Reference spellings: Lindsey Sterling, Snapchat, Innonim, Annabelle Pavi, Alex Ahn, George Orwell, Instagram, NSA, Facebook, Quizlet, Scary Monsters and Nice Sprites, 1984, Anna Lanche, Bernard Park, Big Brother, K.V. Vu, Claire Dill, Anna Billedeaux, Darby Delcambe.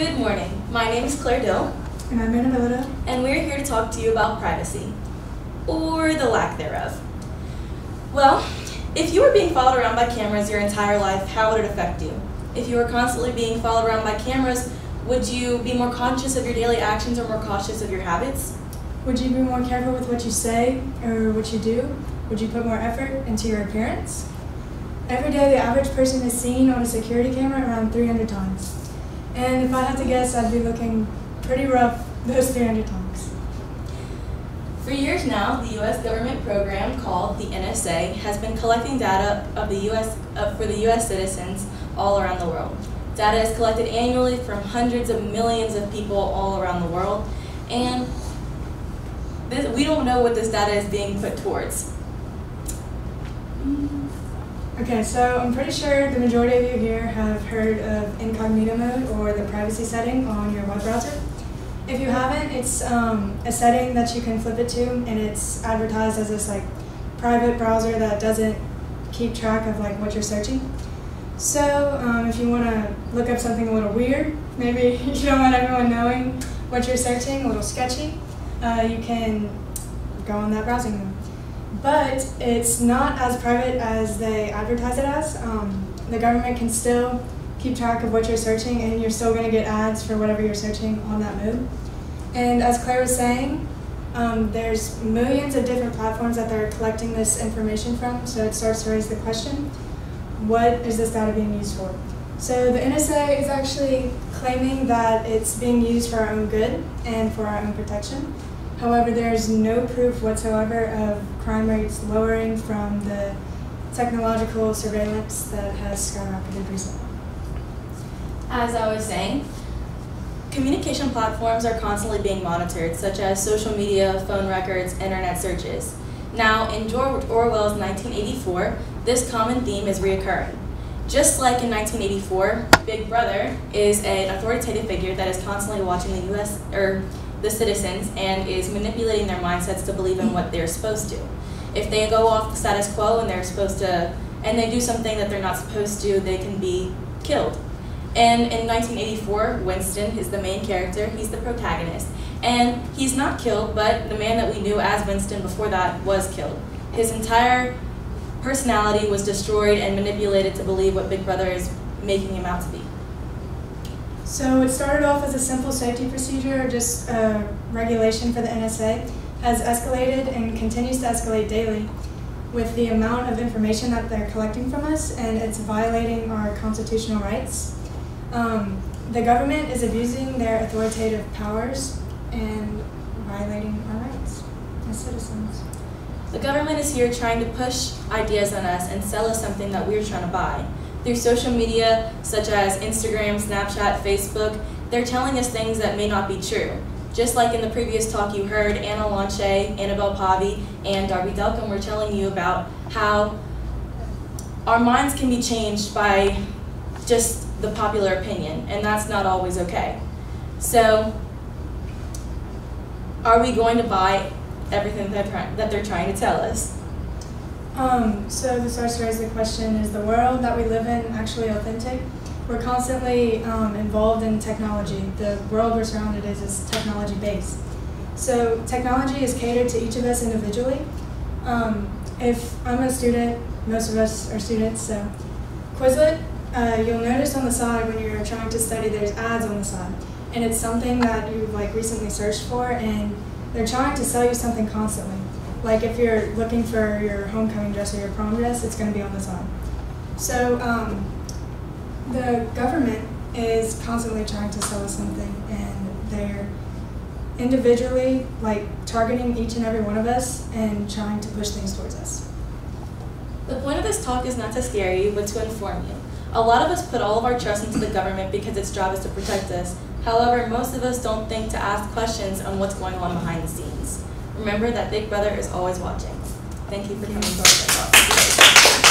Good morning. My name is Claire Dill. And I'm Anna Billedeaux. And we're here to talk to you about privacy, or the lack thereof. Well, if you were being followed around by cameras your entire life, how would it affect you? If you were constantly being followed around by cameras, would you be more conscious of your daily actions or more cautious of your habits? Would you be more careful with what you say or what you do? Would you put more effort into your appearance? Every day, the average person is seen on a security camera around 300 times. And if I had to guess, I'd be looking pretty rough those 300 times. For years now, the U.S. government program called the NSA has been collecting data for the U.S. citizens all around the world. Data is collected annually from hundreds of millions of people all around the world, and we don't know what this data is being put towards. Okay, so I'm pretty sure the majority of you here have heard of incognito mode or the privacy setting on your web browser. If you haven't, it's a setting that you can flip it to, and it's advertised as this private browser that doesn't keep track of what you're searching. So if you want to look up something a little weird, maybe you don't want everyone knowing what you're searching, a little sketchy, you can go on that browsing mode. But it's not as private as they advertise it as. The government can still keep track of what you're searching, and you're still going to get ads for whatever you're searching on that mode. And as Claire was saying, there's millions of different platforms that they're collecting this information from, so it starts to raise the question, what is this data being used for? So the NSA is actually claiming that it's being used for our own good and for our own protection. However, there's no proof whatsoever of crime rates lowering from the technological surveillance that has skyrocketed recently. As I was saying, communication platforms are constantly being monitored, such as social media, phone records, internet searches. Now, in George Orwell's 1984, this common theme is reoccurring. Just like in 1984, Big Brother is an authoritative figure that is constantly watching the the citizens and is manipulating their mindsets to believe in what they're supposed to. If they go off the status quo and they do something that they're not supposed to, they can be killed. And in 1984, Winston is the main character, he's the protagonist. And he's not killed, but the man that we knew as Winston before that was killed. His entire personality was destroyed and manipulated to believe what Big Brother is making him out to be. So it started off as a simple safety procedure, just a regulation for the NSA, has escalated and continues to escalate daily with the amount of information that they're collecting from us, and it's violating our constitutional rights. The government is abusing their authoritative powers and violating our rights as citizens. The government is here trying to push ideas on us and sell us something that we're trying to buy. Through social media, such as Instagram, Snapchat, Facebook, they're telling us things that may not be true. Just like in the previous talk you heard, Anna Lanche, Annabelle Pavi, and Darby Delcambe were telling you about how our minds can be changed by just the popular opinion, and that's not always okay. So, are we going to buy everything that they're trying to tell us? So this starts to raise the question, is the world that we live in actually authentic? We're constantly involved in technology. The world we're surrounded is technology-based. So technology is catered to each of us individually. If I'm a student, most of us are students, so Quizlet, you'll notice on the side when you're trying to study there's ads on the side. And it's something that you've recently searched for, and they're trying to sell you something constantly. Like if you're looking for your homecoming dress or your prom dress, it's going to be on the side. So the government is constantly trying to sell us something, and they're individually targeting each and every one of us and trying to push things towards us. The point of this talk is not to scare you, but to inform you. A lot of us put all of our trust into the government because its job is to protect us. However, most of us don't think to ask questions on what's going on behind the scenes. Remember that Big Brother is always watching. Thank you for coming to our talk.